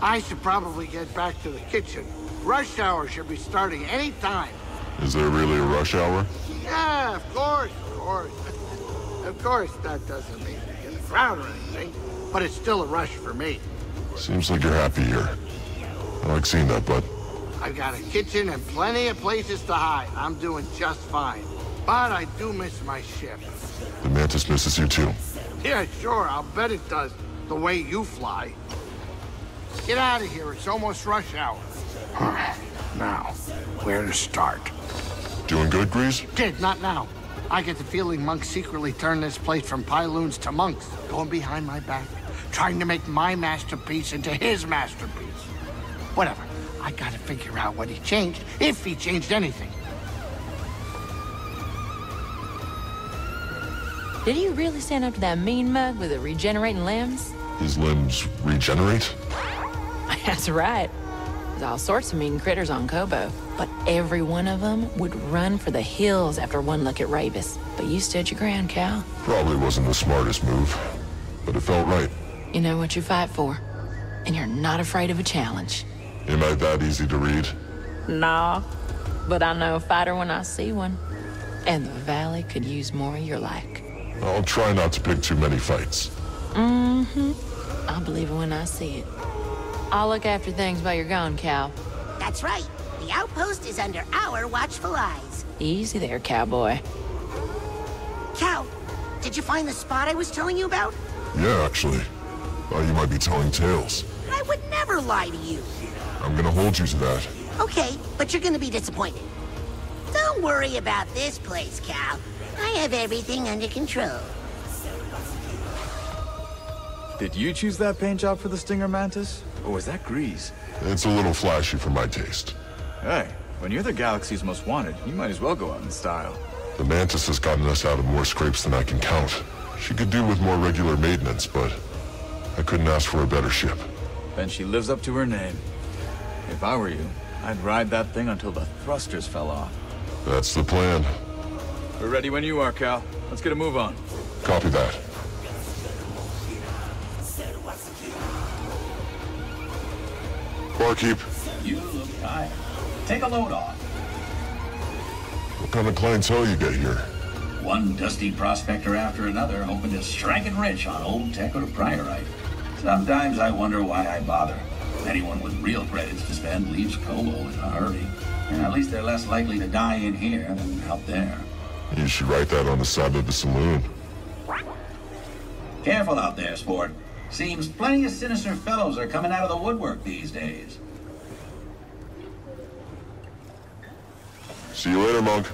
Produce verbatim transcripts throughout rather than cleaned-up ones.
I should probably get back to the kitchen. Rush hour should be starting any time. Is there really a rush hour? Yeah, of course, of course. Of course, that doesn't mean you get a crowd or anything, but it's still a rush for me. Seems like you're happy here. I like seeing that, bud. I've got a kitchen and plenty of places to hide. I'm doing just fine. But I do miss my ship. The Mantis misses you, too. Yeah, sure, I'll bet it does, the way you fly. Get out of here, it's almost rush hour. Now, where to start? Doing good, Grease? Kid, not now. I get the feeling Monk secretly turned this place from Pyloon's to Monk's, going behind my back, trying to make my masterpiece into his masterpiece. Whatever, I gotta figure out what he changed, if he changed anything. Did he really stand up to that mean mug with the regenerating limbs? His limbs regenerate? That's right. There's all sorts of mean critters on Koboh, but every one of them would run for the hills after one look at Rabus. But you stood your ground, Cal. Probably wasn't the smartest move, but it felt right. You know what you fight for, and you're not afraid of a challenge. Am I that easy to read? Nah, but I know a fighter when I see one, and the valley could use more of your like. I'll try not to pick too many fights. Mm-hmm. I believe it when I see it. I'll look after things while you're gone, Cal. That's right. The outpost is under our watchful eyes. Easy there, cowboy. Cal, did you find the spot I was telling you about? Yeah, actually. Thought you might be telling tales. I would never lie to you. I'm gonna hold you to that. Okay, but you're gonna be disappointed. Don't worry about this place, Cal. I have everything under control. Did you choose that paint job for the Stinger Mantis? Or was that grease? It's a little flashy for my taste. Hey, when you're the galaxy's most wanted, you might as well go out in style. The Mantis has gotten us out of more scrapes than I can count. She could do with more regular maintenance, but I couldn't ask for a better ship. Then she lives up to her name. If I were you, I'd ride that thing until the thrusters fell off. That's the plan. We're ready when you are, Cal. Let's get a move on. Copy that. Barkeep. You look tired. Take a load off. What kind of clientele you get here? One dusty prospector after another, hoping to strike it rich on old tech or priorite. Sometimes I wonder why I bother. Anyone with real credits to spend leaves Koboh in a hurry. And at least they're less likely to die in here than out there. You should write that on the side of the saloon. Careful out there, sport. Seems plenty of sinister fellows are coming out of the woodwork these days. See you later, Monk.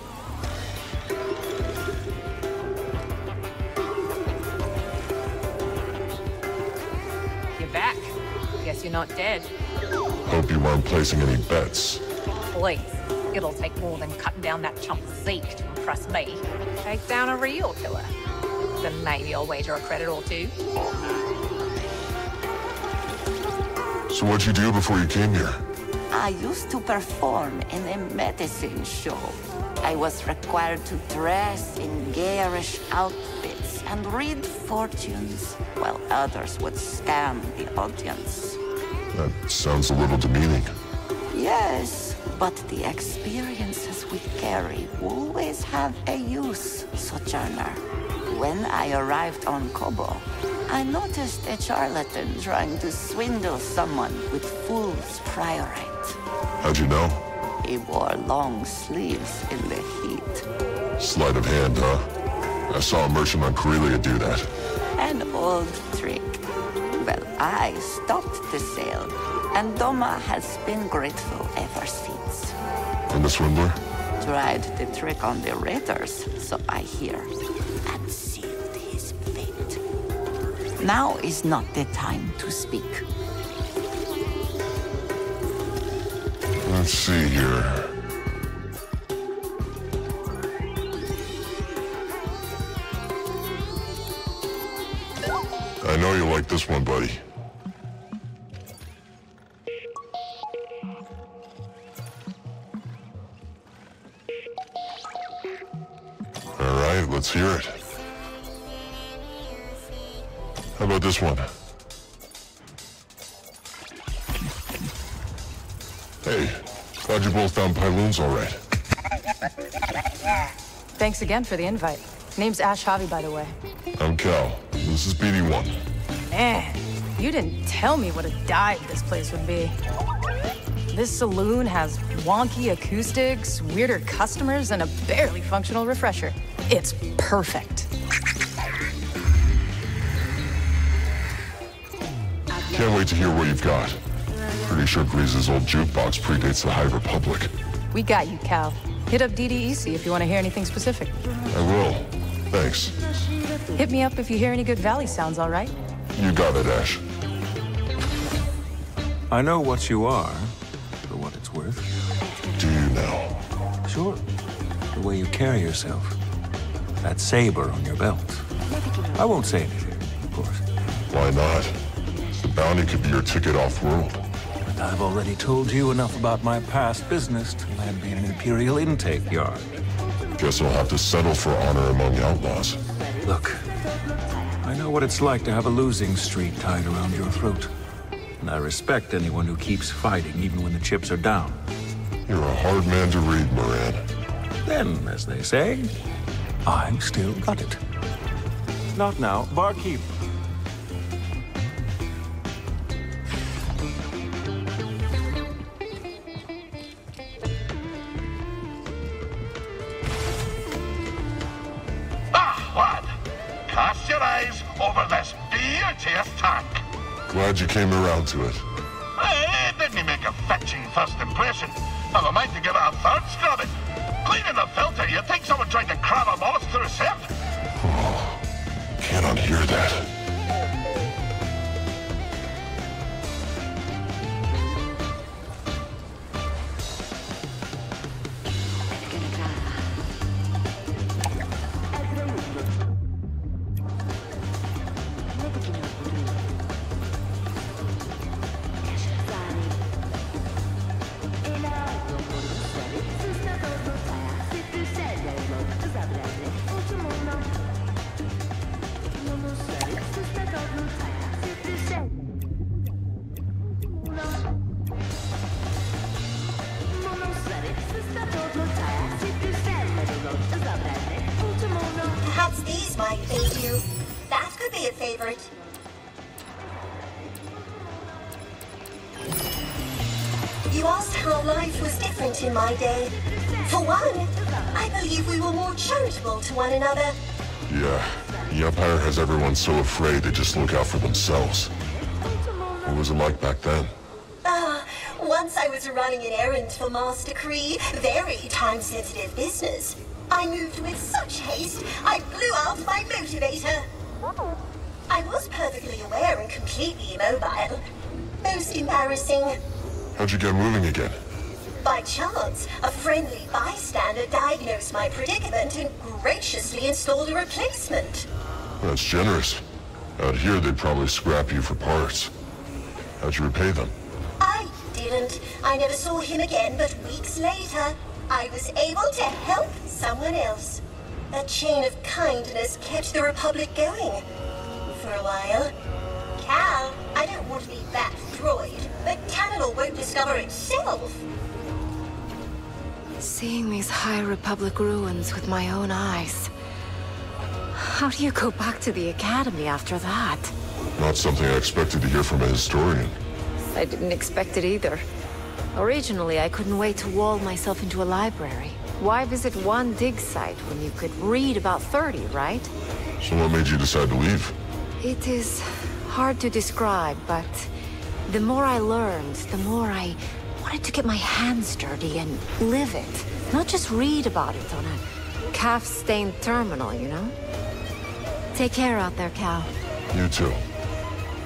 You're back. Guess you're not dead. Hope you weren't placing any bets. Please. It'll take more than cutting down that chump Zeke to impress me. Take down a real killer. Then maybe I'll wager a credit or two. So what'd you do before you came here? I used to perform in a medicine show. I was required to dress in garish outfits and read fortunes, while others would scam the audience. That sounds a little demeaning. Yes, but the experiences we carry always have a use, Sojourner. When I arrived on Koboh, I noticed a charlatan trying to swindle someone with fool's priorite. How'd you know? He wore long sleeves in the heat. Sleight of hand, huh? I saw a merchant on Corellia do that. An old trick. Well, I stopped the sale, and Doma has been grateful ever since. And the swindler? Tried the trick on the raiders, so I hear. And sealed his fate. Now is not the time to speak. Let's see here. I know you like this one, buddy. Let's hear it. How about this one? Hey, glad you both found Pyloon's all right. Thanks again for the invite. Name's Ash Javi, by the way. I'm Cal. This is B D one. Man, you didn't tell me what a dive this place would be. This saloon has wonky acoustics, weirder customers, and a barely functional refresher. It's perfect. Can't wait to hear what you've got. Pretty sure Breeze's old jukebox predates the High Republic. We got you, Cal. Hit up D D E C if you want to hear anything specific. I will. Thanks. Hit me up if you hear any good valley sounds, all right? You got it, Ash. I know what you are. What it's worth. Do you know? Sure. The way you carry yourself. That saber on your belt. I won't say anything, of course. Why not? The bounty could be your ticket off-world. But I've already told you enough about my past business to land me in an Imperial intake yard. Guess I'll have to settle for honor among outlaws. Look, I know what it's like to have a losing streak tied around your throat. And I respect anyone who keeps fighting, even when the chips are down. You're a hard man to read, Moran. Then, as they say, I've still got it. Not now, barkeep. That's one. Cast your eyes over this beauteous tank. Glad you came around to it. Hey, didn't he make a fetching first impression? I've a mind to give it a third scrubbing. Cleaning the filter, you'd think someone tried to crab a mollusk through a sieve. Oh, can't unhear that. So afraid they just look out for themselves. What was it like back then? Ah, uh, once I was running an errand for Master Cree, very time-sensitive business. I moved with such haste, I blew out my motivator. I was perfectly aware and completely immobile. Most embarrassing. How'd you get moving again? By chance, a friendly bystander diagnosed my predicament and graciously installed a replacement. That's generous. Out here, they'd probably scrap you for parts. How'd you repay them? I didn't. I never saw him again, but weeks later, I was able to help someone else. That chain of kindness kept the Republic going. For a while. Cal, I don't want to be that droid, but Tanalorr won't discover itself. Seeing these High Republic ruins with my own eyes... How do you go back to the academy after that? Not something I expected to hear from a historian. I didn't expect it either. Originally, I couldn't wait to wall myself into a library. Why visit one dig site when you could read about thirty, right? So what made you decide to leave? It is hard to describe, but the more I learned, the more I wanted to get my hands dirty and live it. Not just read about it on a calf-stained terminal, you know? Take care out there, Cal. You too.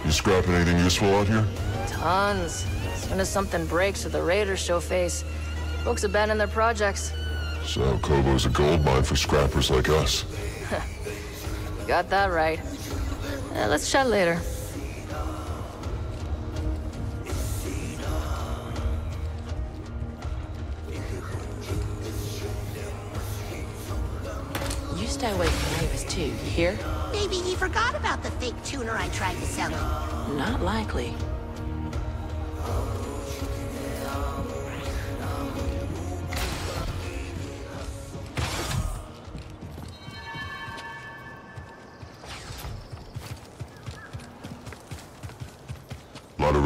You scrapping anything useful out here? Tons. As soon as something breaks or the raiders show face, folks abandon their projects. So Koboh's a gold mine for scrappers like us. Got that right. Uh, let's chat later. You stay away from Mavis too, you hear? Maybe he forgot about the fake tuner I tried to sell him. Not likely.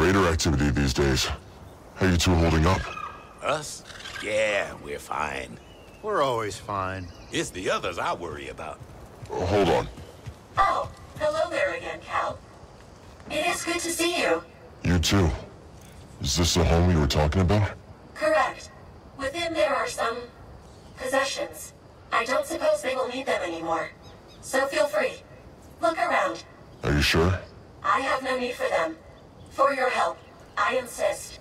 raider activity these days. How you two holding up? Us? Yeah, we're fine. We're always fine. It's the others I worry about. Oh, hold on. Oh, hello there again, Cal. It is good to see you. You too. Is this the home you were talking about? Correct. Within there are some possessions. I don't suppose they will need them anymore. So feel free. Look around. Are you sure? I have no need for them. For your help, I insist.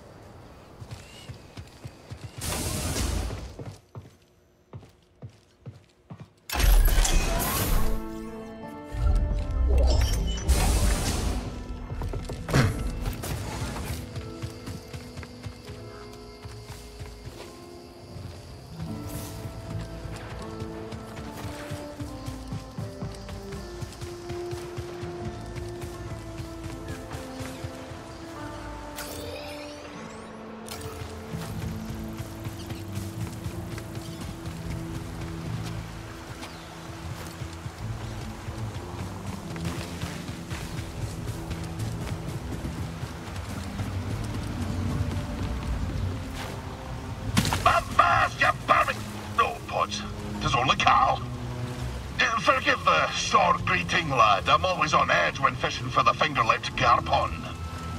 I'm always on edge when fishing for the finger-lipped garpon.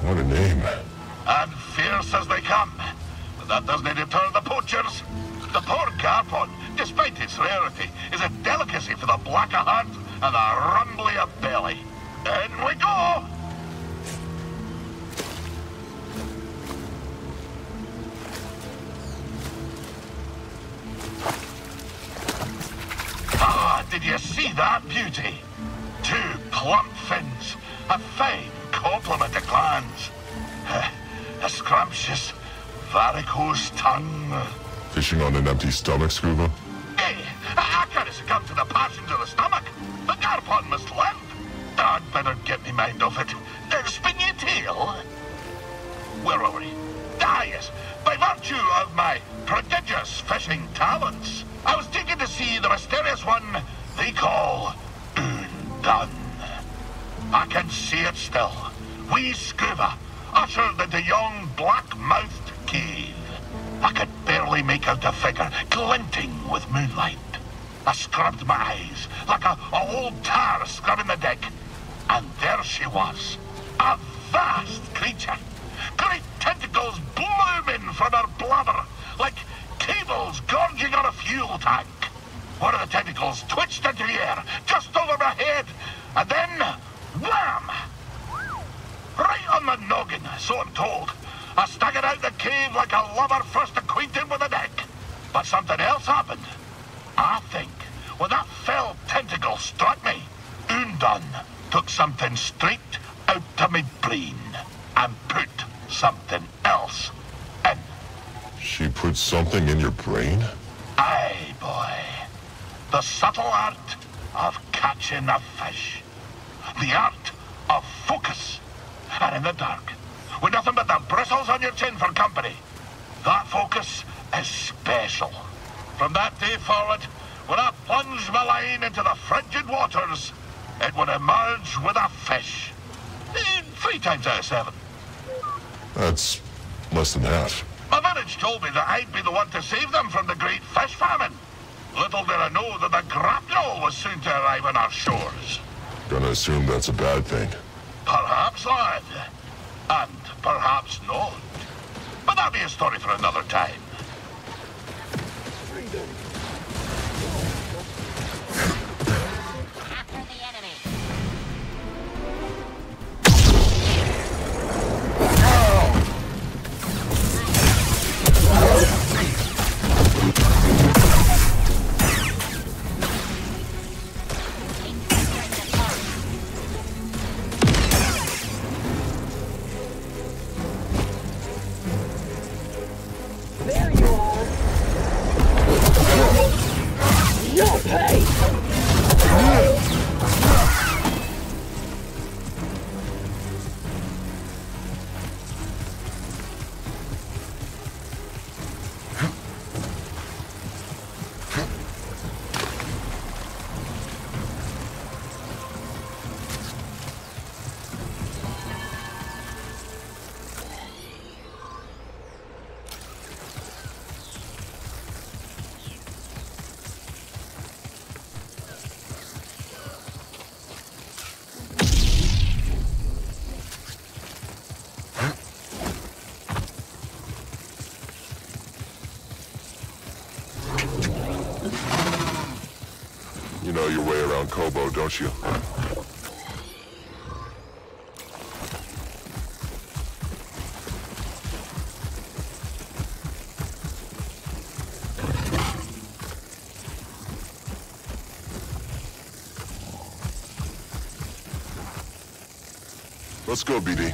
What a name. And fierce as they come. But that doesn't deter the poachers. The poor garpon, despite its rarity, is a delicacy for the black of heart and the rumbly of belly. In we go! Ah, did you see that beauty? Two plump fins, a fine complement of glands, a scrumptious varicose tongue. Fishing on an empty stomach, Scuba? Hey, I can't succumb to the passions of the stomach. The garpon must live. I'd better get me mind off it. Spin your tail. Where are we? Ah, yes. By virtue of my prodigious fishing talents, I was taken to see the mysterious one they call... done. I can see it still. Wee Scuba, ushered into yon black-mouthed cave. I could barely make out a figure, glinting with moonlight. I scrubbed my eyes, like a, a old tar scrubbing the deck. And there she was, a vast creature. Great tentacles blooming from her bladder, like cables gorging on a fuel tank. One of the tentacles twitched into the air, just over my head, and then, wham! Right on the noggin, so I'm told. I staggered out the cave like a lover first acquainted with the deck. But something else happened. I think, when that fell tentacle struck me, Undun took something straight out of my brain and put something else in. She put something in your brain? Aye, boy. The subtle art of catching a fish. The art of focus. And in the dark, with nothing but the bristles on your chin for company, that focus is special. From that day forward, when I plunged my line into the frigid waters, it would emerge with a fish. Three times out of seven. That's less than half. My village told me that I'd be the one to save them from the great fish famine. Little did I know that the grapnel was soon to arrive on our shores. Gonna assume that's a bad thing. Perhaps, lad. And perhaps not. But that'll be a story for another time. There you are. You know your way around Koboh, don't you? Let's go, B D.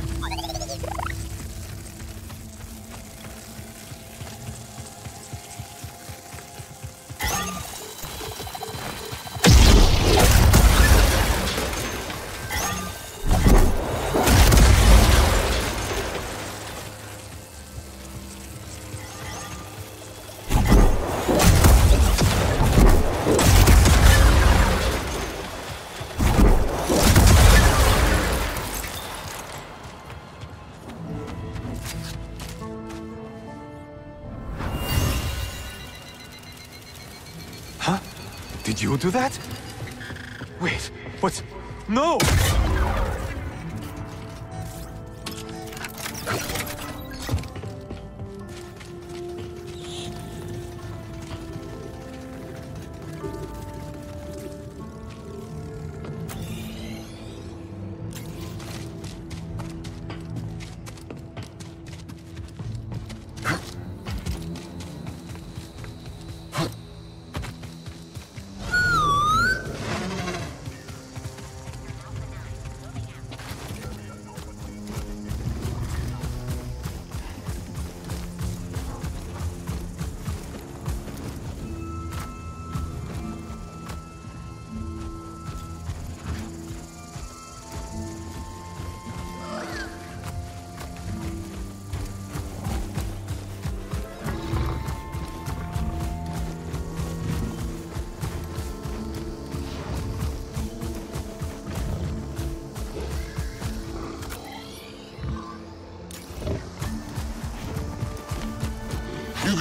You do that? Wait, what? No!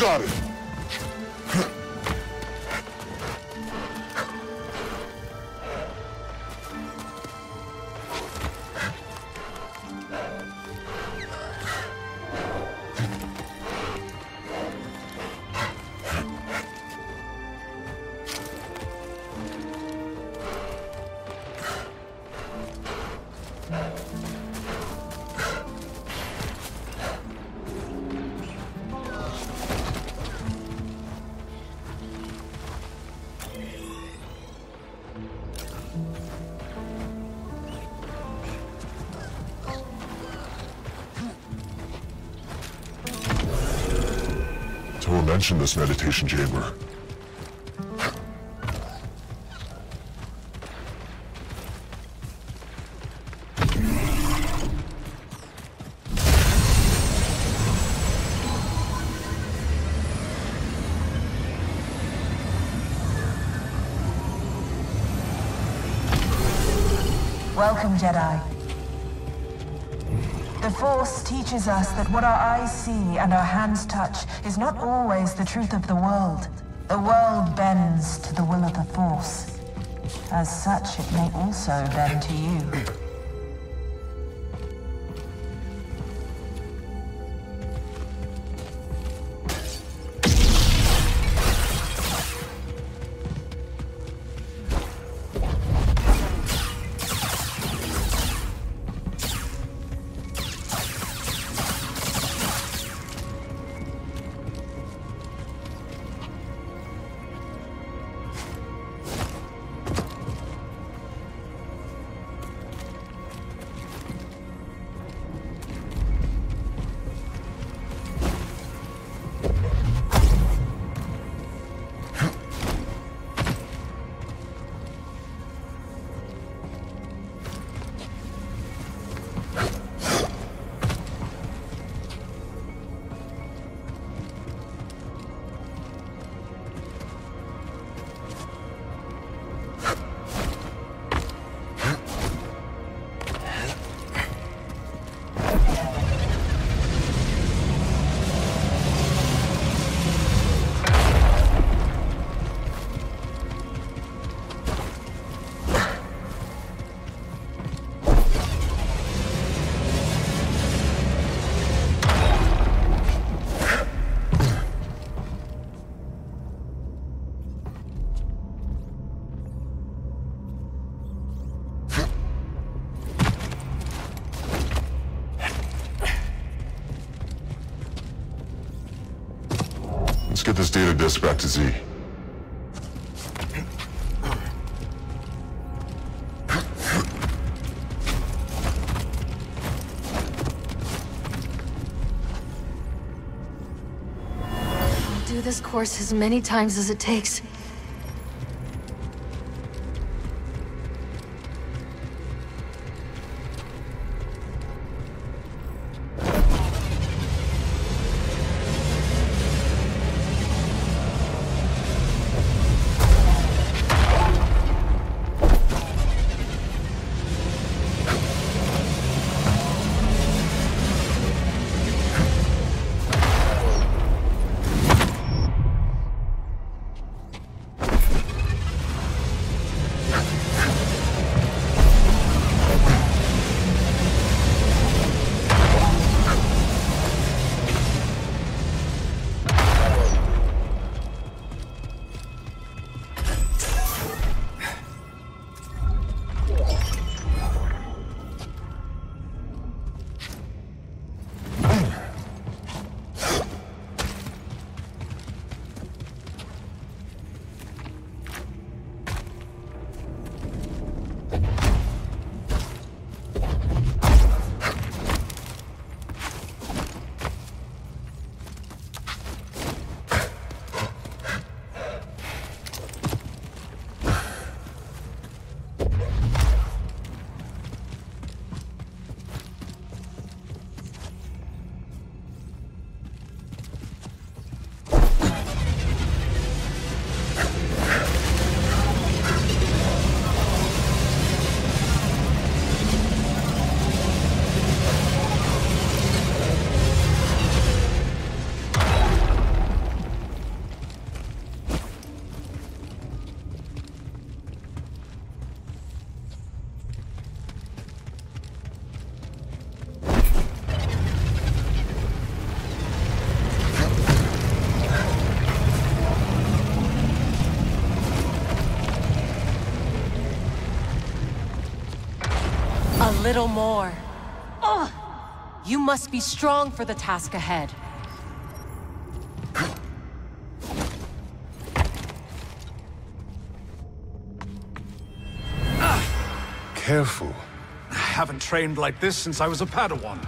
Got it. Mention this meditation chamber. Welcome, Jedi. The Force teaches us that what our eyes see and our hands touch is not always the truth of the world. The world bends to the will of the Force. As such, it may also bend to you. get this data disk back to Z. Do this course as many times as it takes. Little more. Ugh. You must be strong for the task ahead. Careful. I haven't trained like this since I was a Padawan.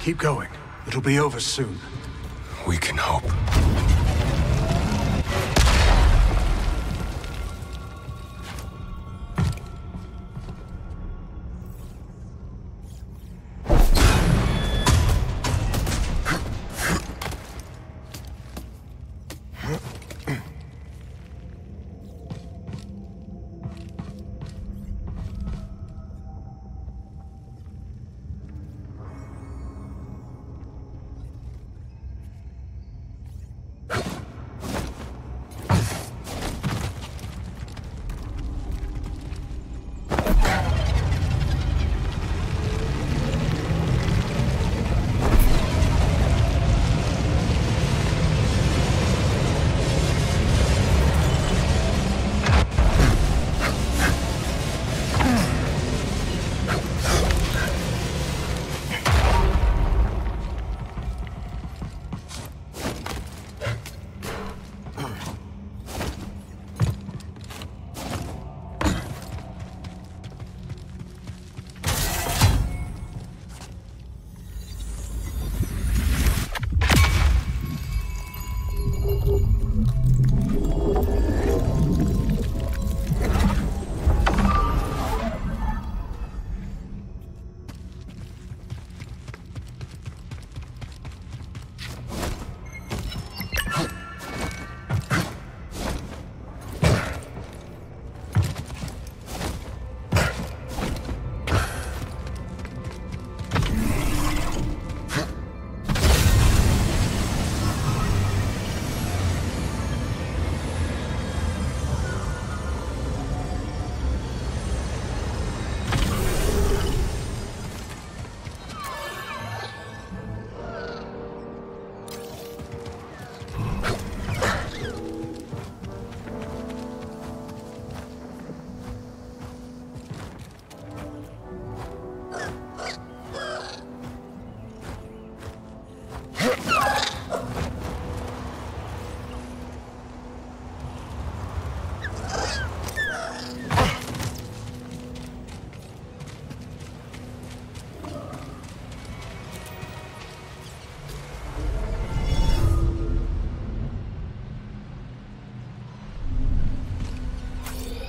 Keep going. It'll be over soon. We can hope.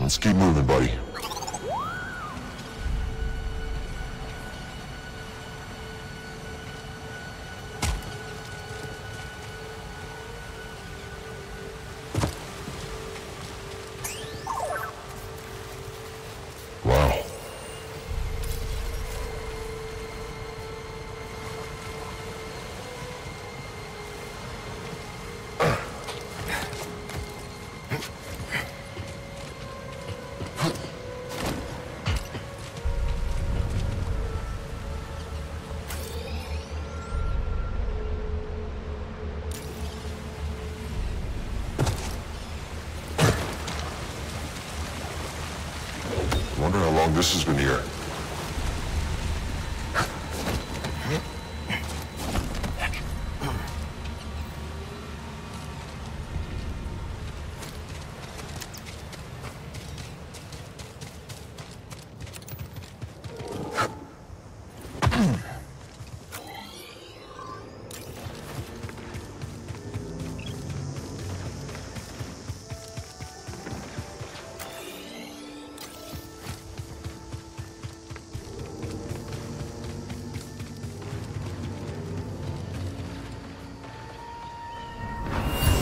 Let's keep moving, buddy. This has been here.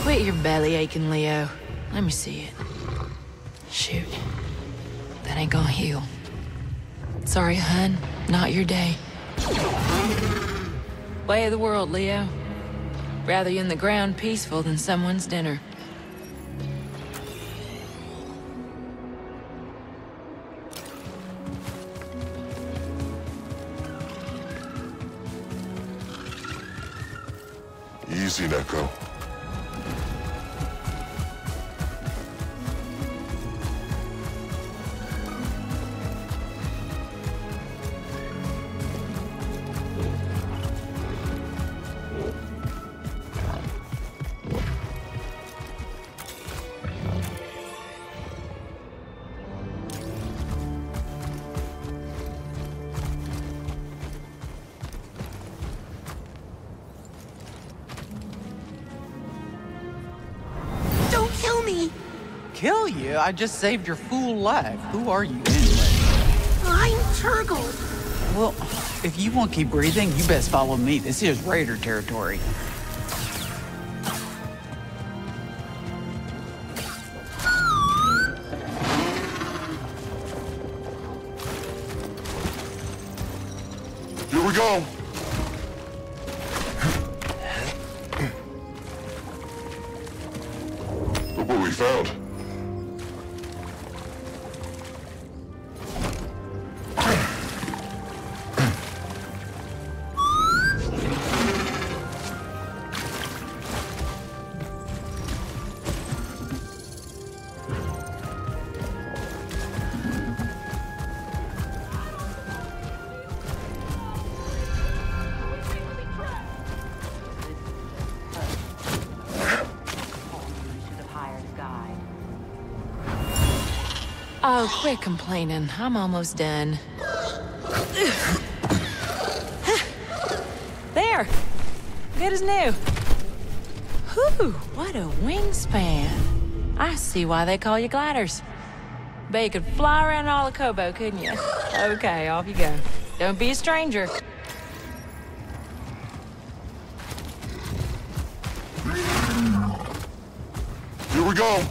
Quit your belly aching, Leo. Let me see it. Shoot. That ain't gonna heal. Sorry, hun. Not your day. Way of the world, Leo. Rather you in the ground peaceful than someone's dinner. Easy, Neko. I just saved your fool life. Who are you anyway? I'm Turgle. Well, if you want to keep breathing, you best follow me. This is raider territory. Here we go. Look what we found. Oh, quit complaining. I'm almost done. There! Good as new. Whew, what a wingspan. I see why they call you gliders. Bet you could fly around all of Koboh, couldn't you? Okay, off you go. Don't be a stranger. Here we go!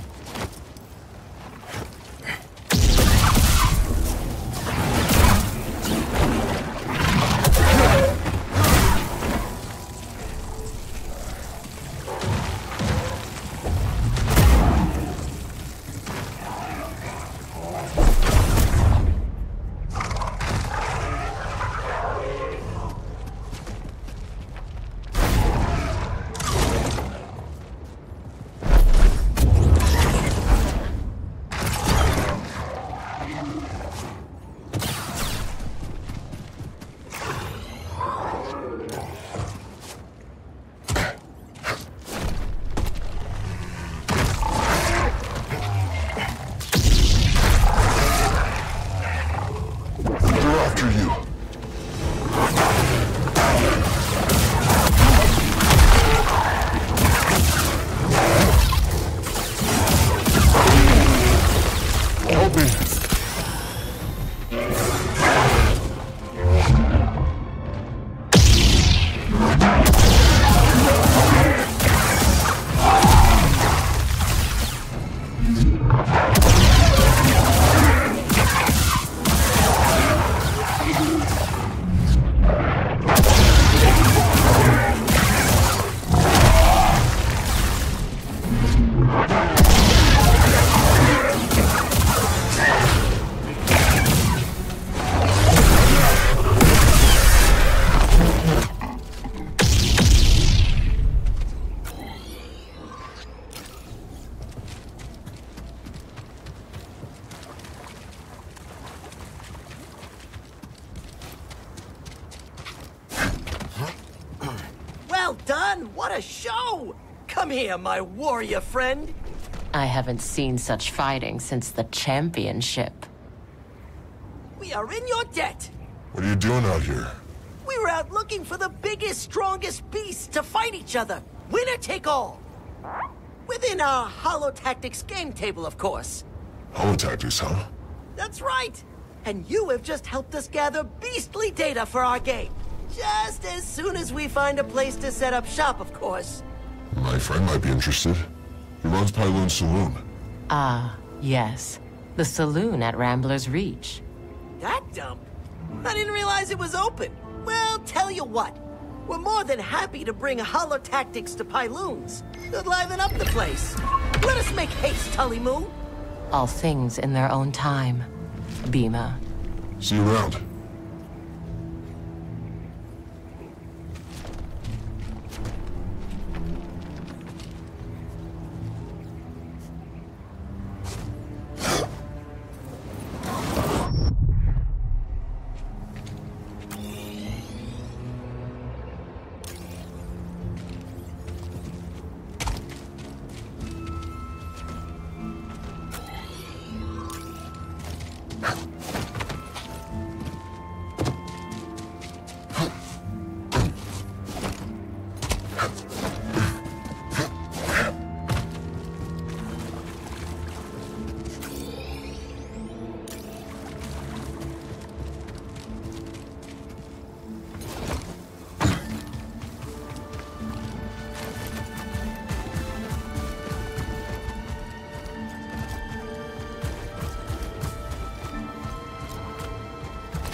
What a show! Come here, my warrior friend. I haven't seen such fighting since the championship. We are in your debt. What are you doing out here? We were out looking for the biggest, strongest beasts to fight each other. Winner take all. Within our Holotactics game table, of course. Holotactics, huh? That's right. And you have just helped us gather beastly data for our game. Just as soon as we find a place to set up shop, of course. My friend might be interested. He runs Pyloon's Saloon. Ah, yes. The saloon at Rambler's Reach. That dump? I didn't realize it was open. Well, tell you what. We're more than happy to bring Holotactics to Pyloon's. They'll liven up the place. Let us make haste, Tully-moo. All things in their own time. Bima. See you around.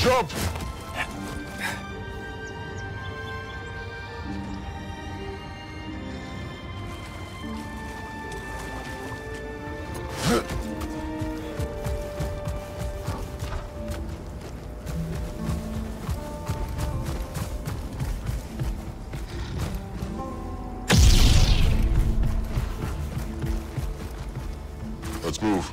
Jump! Let's move.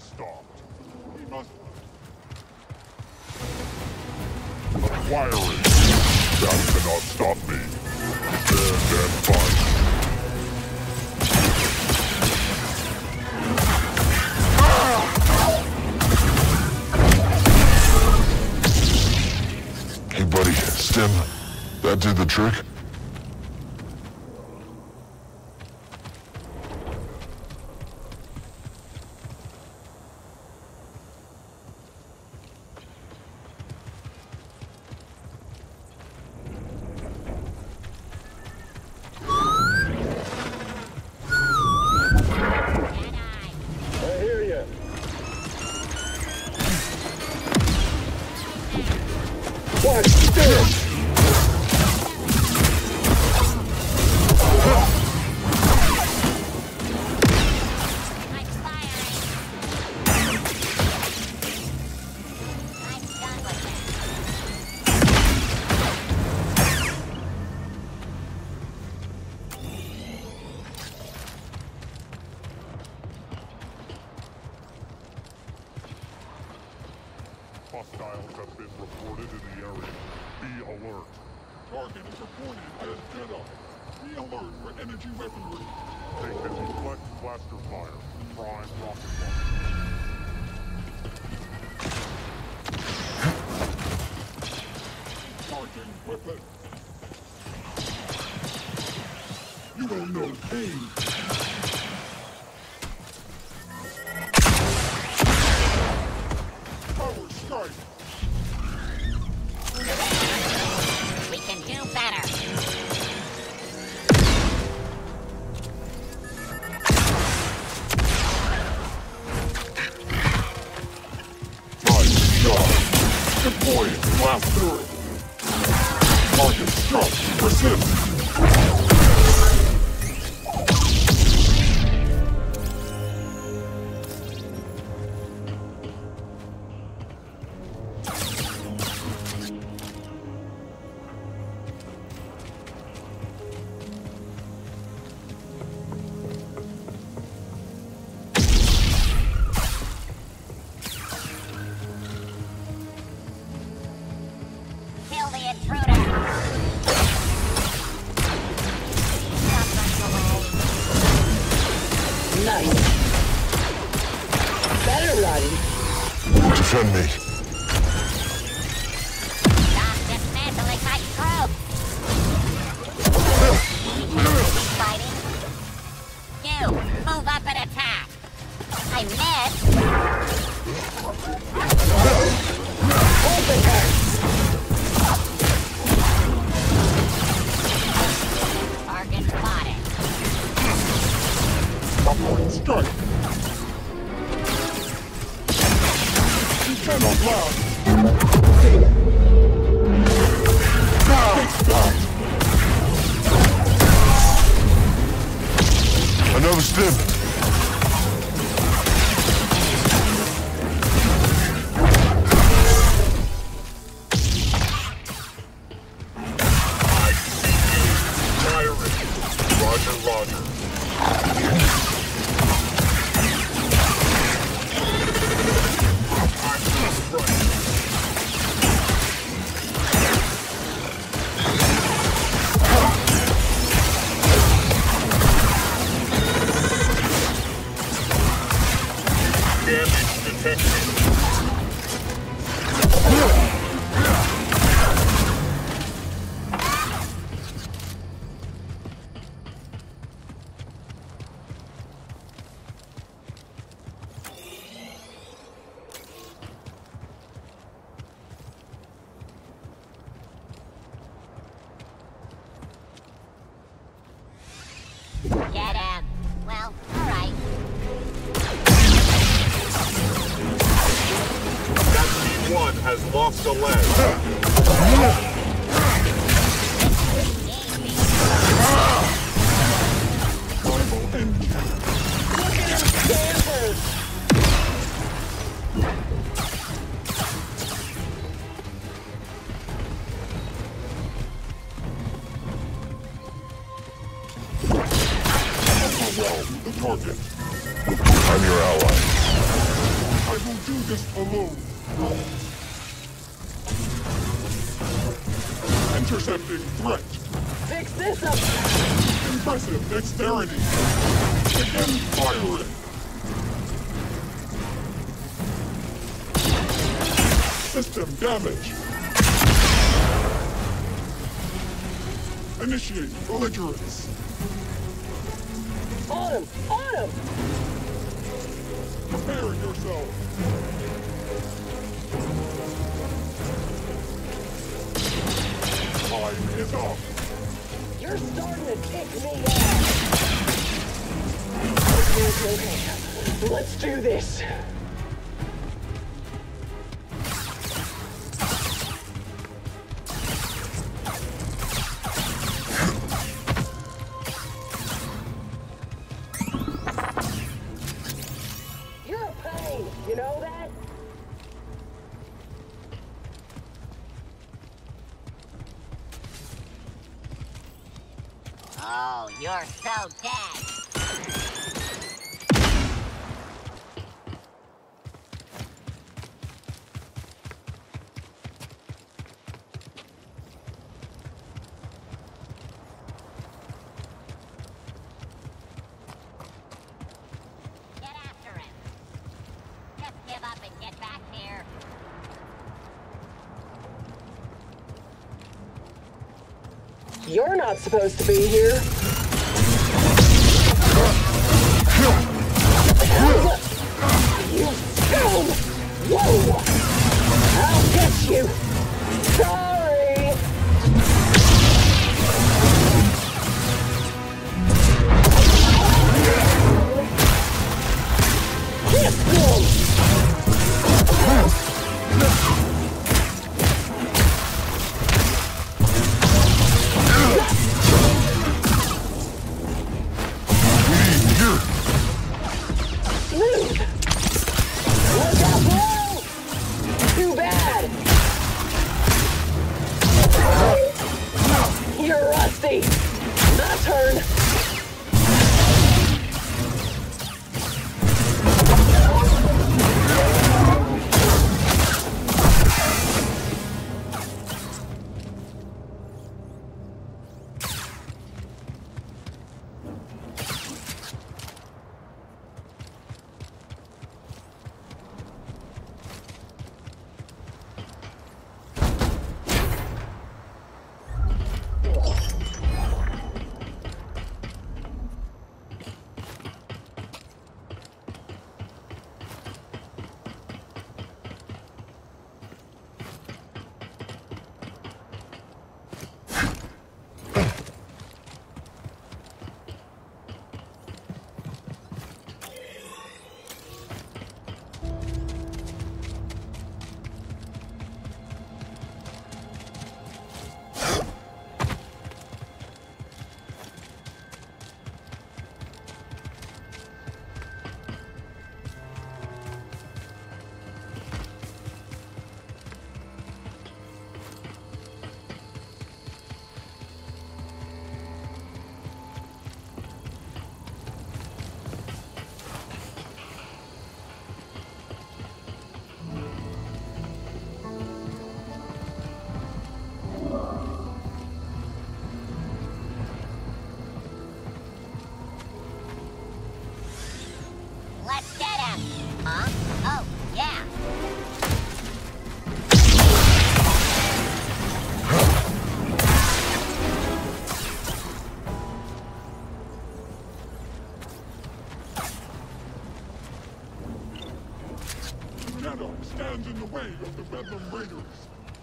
Stopped. He must... Acquiring. did the trick. Damage. Initiate belligerence. On him! On him! Preparing yourself. Time is up. You're starting to kick me out. Let's do this. You're not supposed to be here. You scum! Whoa! I'll get you! Sorry! Hit them!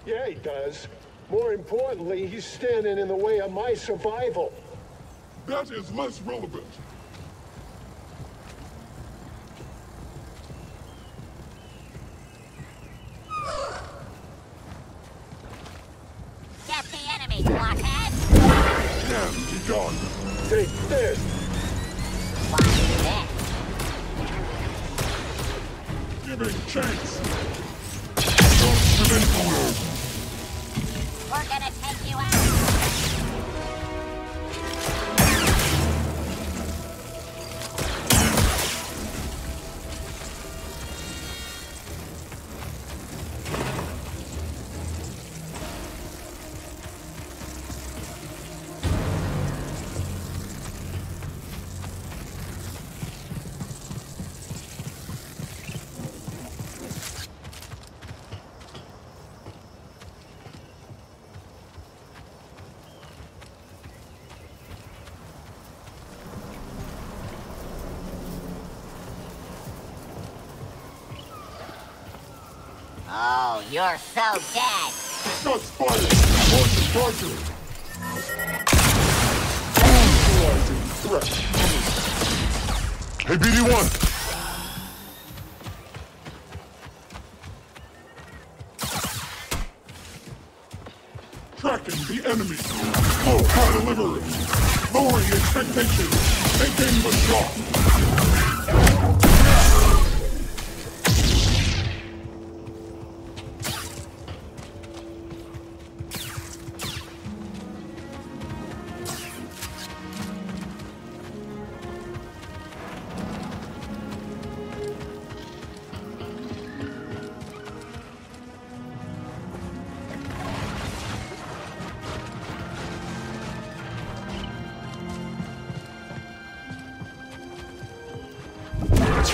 Yeah, he does. More importantly, he's standing in the way of my survival. That is less relevant. Get the enemy, blockhead! Damn, be gone. Take this! Watch this. Giving chase! Don't give influence! We're gonna take you out! You're so dead. It's not spider. It's not spider. Hey, B D one. Tracking the enemy. Slow high delivery. Lowering expectations. Taking the shot.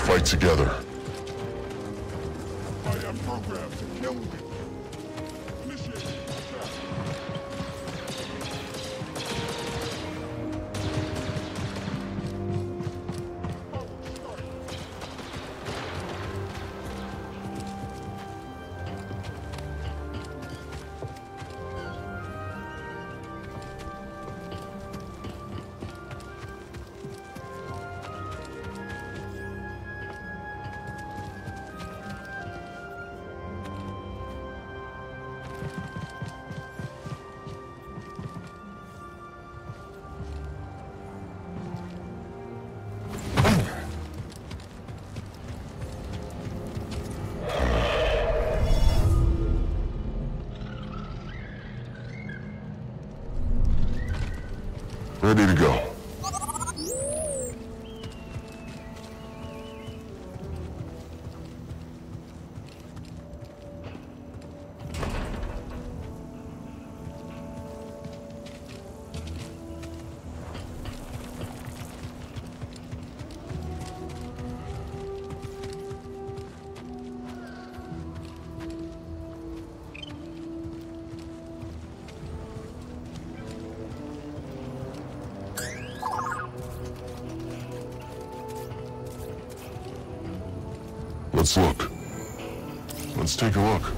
Fight together. I am programmed to kill me. Initiate attack. Ready to go. Let's look. Let's take a look.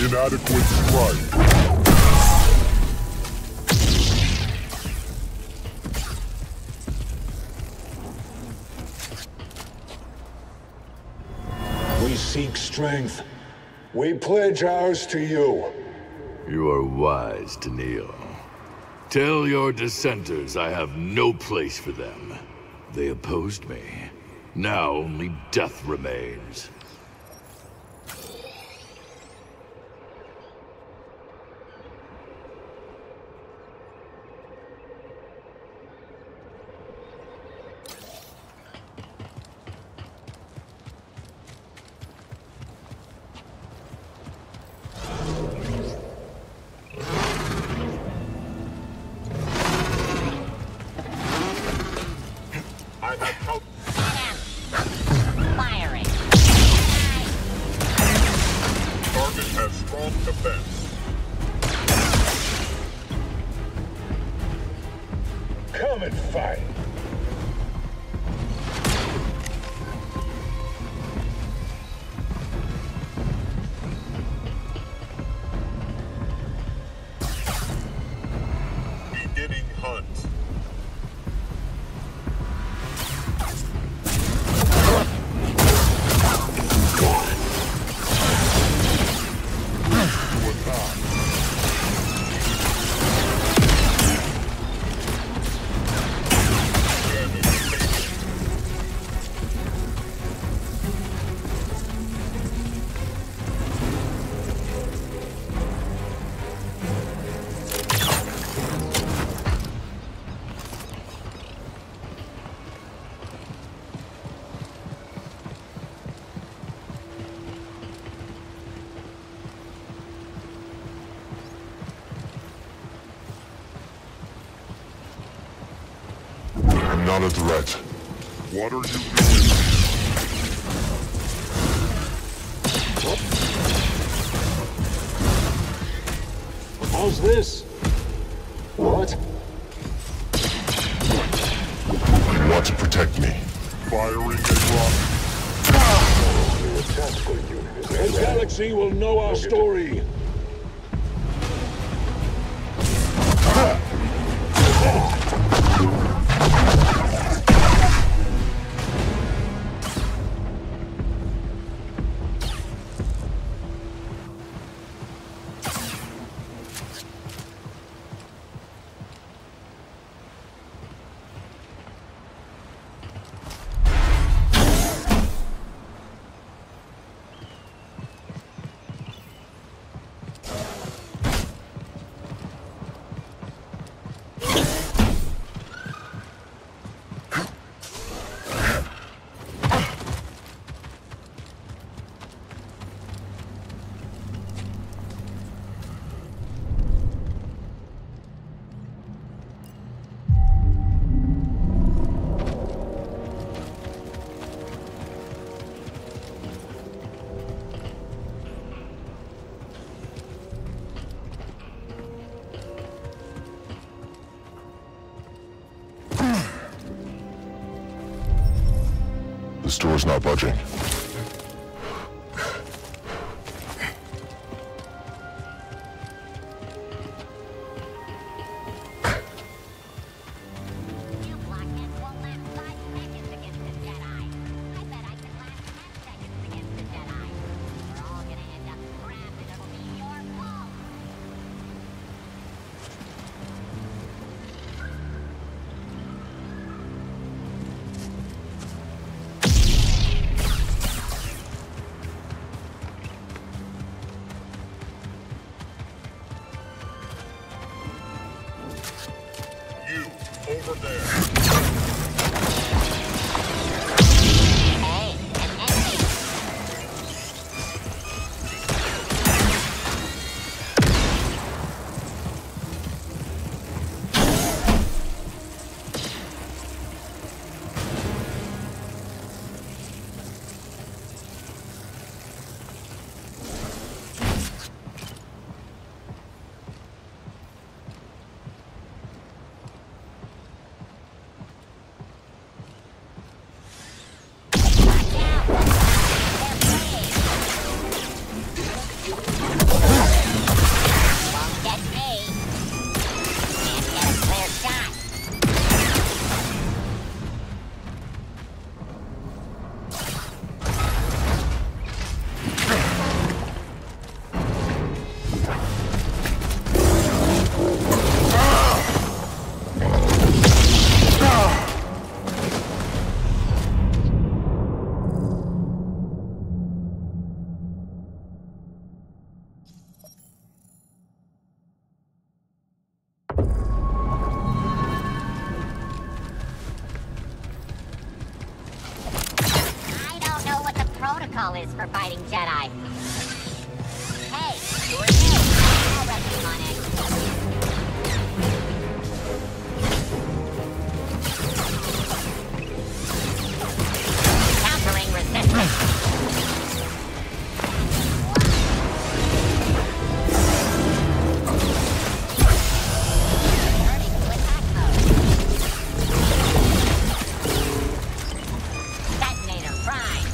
Inadequate strike. We seek strength, We pledge ours to you. You are wise, Tanalorr. Tell your dissenters I have no place for them. They opposed me. Now only death remains. Not a threat. What are you doing? How's this? What? You want to protect me. Firing at rock. The galaxy will know our story. This door's not budging. protocol is for fighting Jedi. Hey, you're new. I'll rescue on it. Countering resistance. Turning to attack mode. Detonator prime.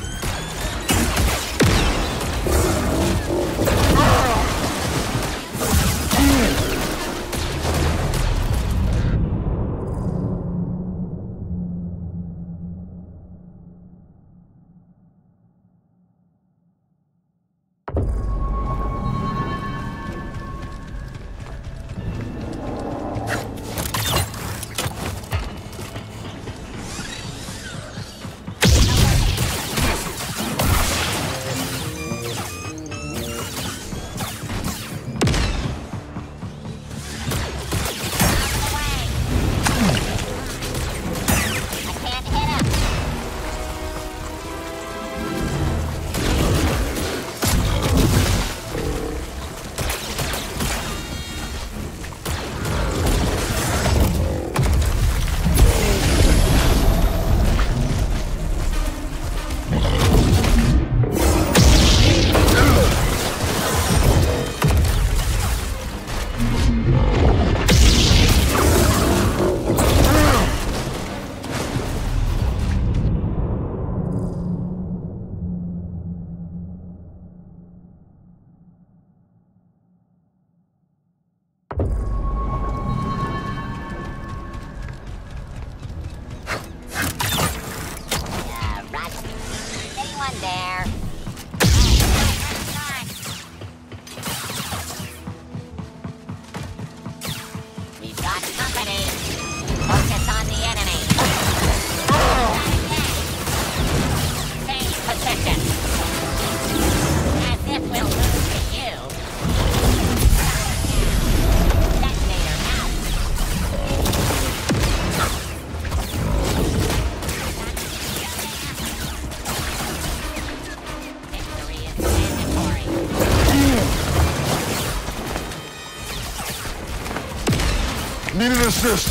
Need an assist.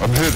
I'm hit.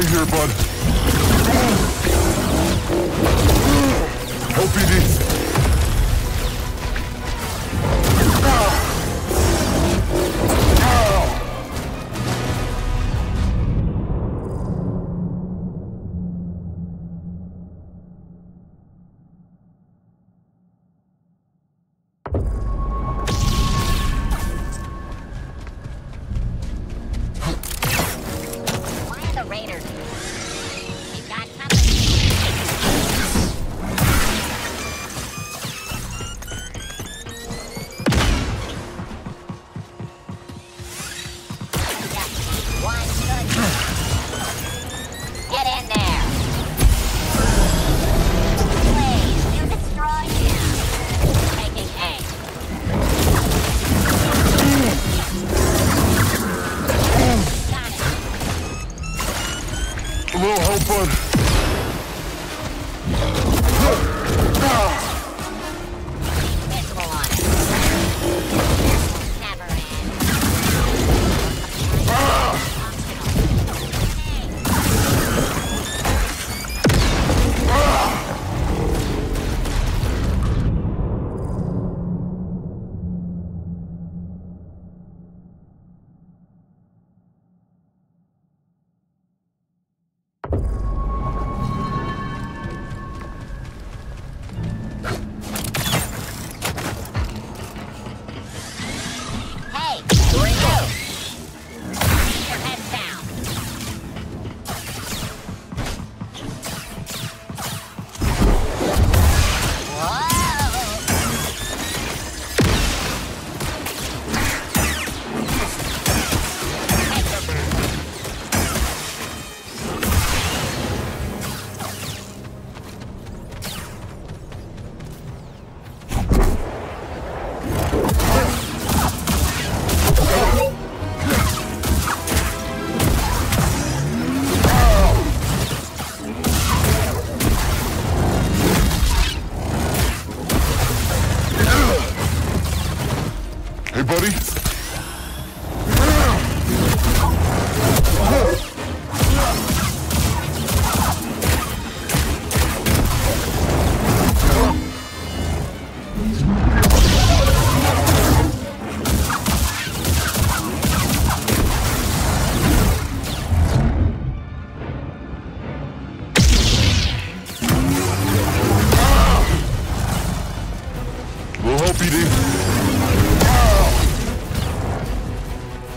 Here, bud. Help B D. one.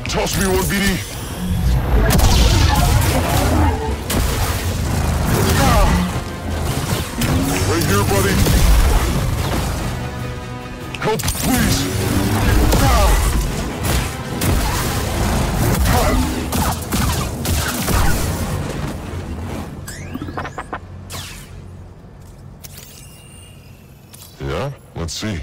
Toss me one, B D. Right here, buddy. Help, please. Yeah, let's see.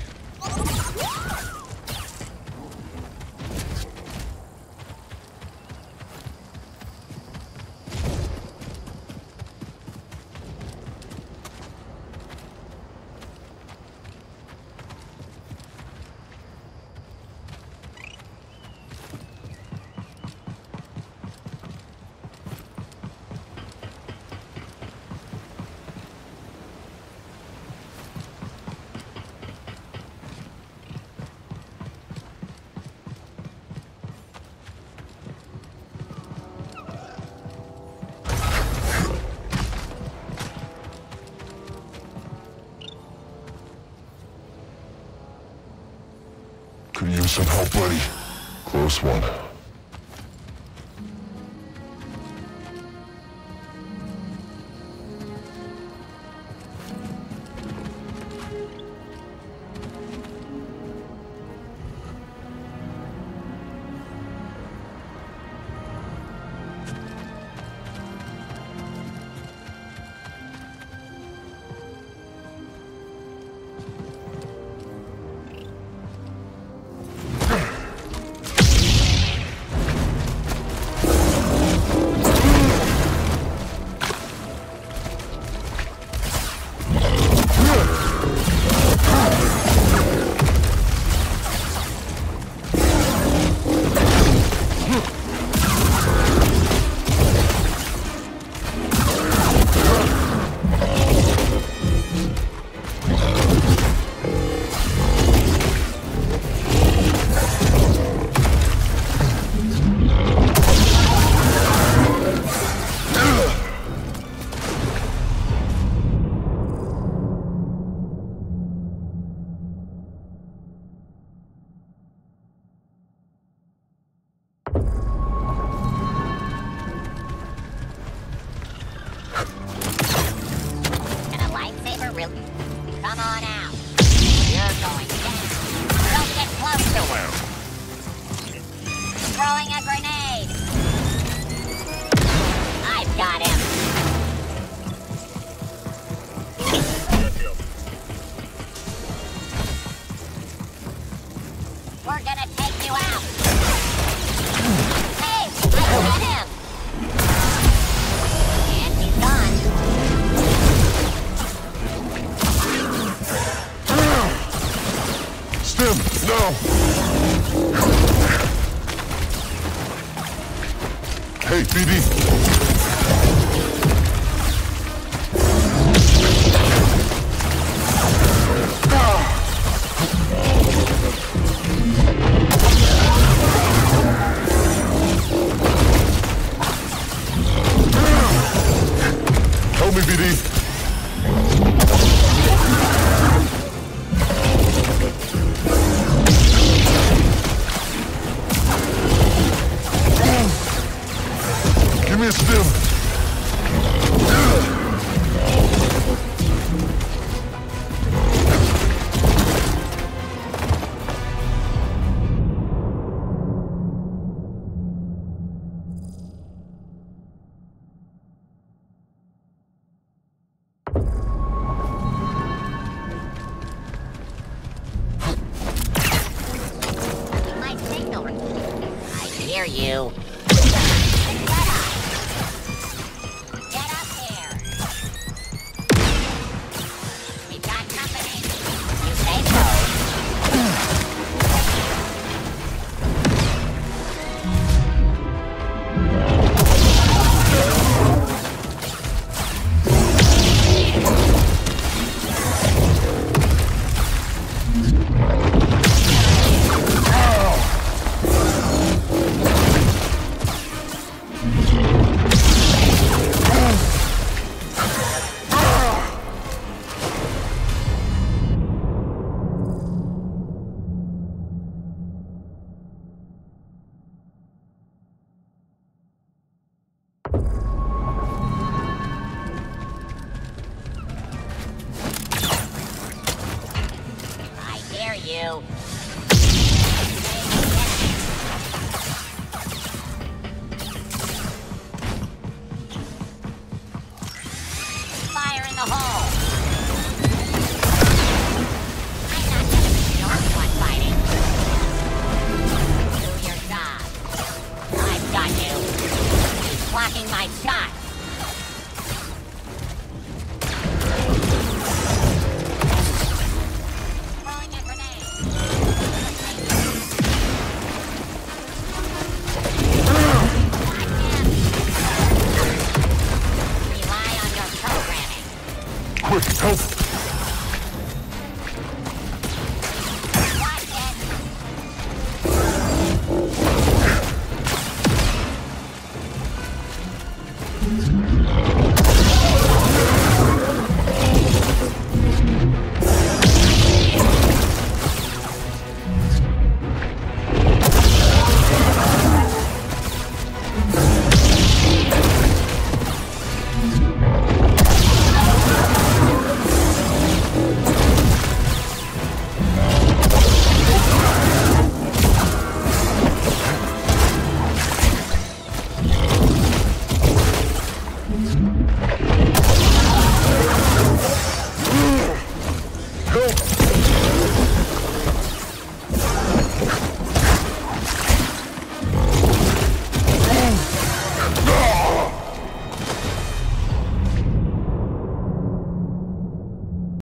Some help, buddy. Close one. Done. Hey, B D! You. Okay.